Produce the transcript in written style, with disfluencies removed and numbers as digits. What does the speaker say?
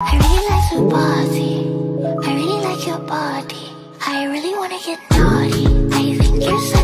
I really like your body. I really wanna get naughty. I think you're so